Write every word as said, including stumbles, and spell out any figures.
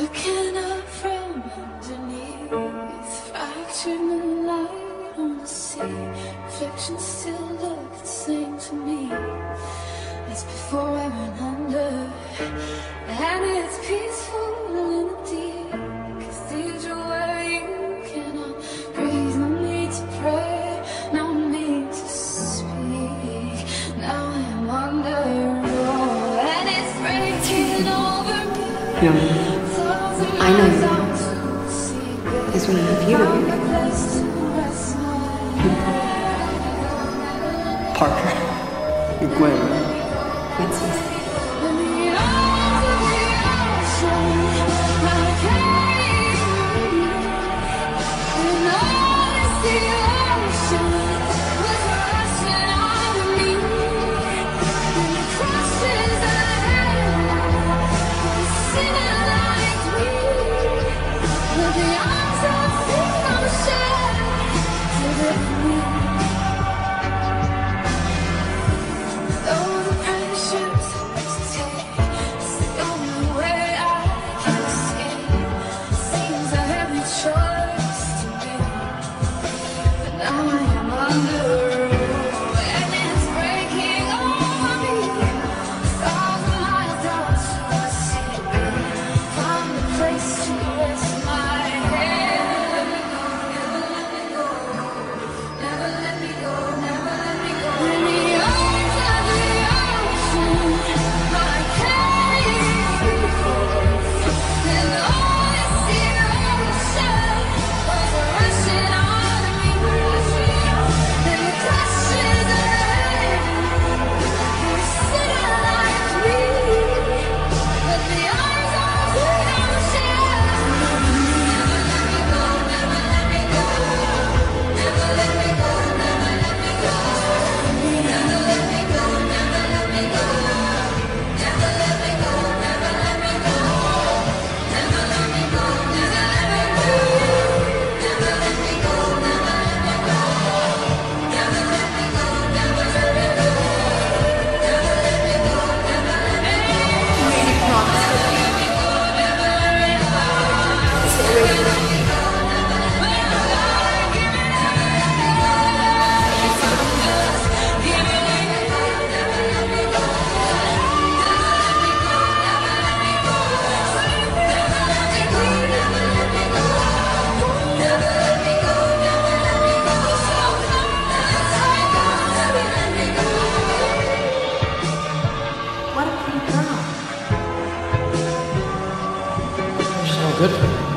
Looking up from underneath, fractured moonlight on the sea. Reflections still look the same to me as before I ran under. And it's peaceful and empty, cathedral where you cannot breathe. No need to pray, no need to speak. Now I'm under, oh, and it's breaking over me. Yeah. I know you because when I have you, you Parker, you Gwen, Winston. Good.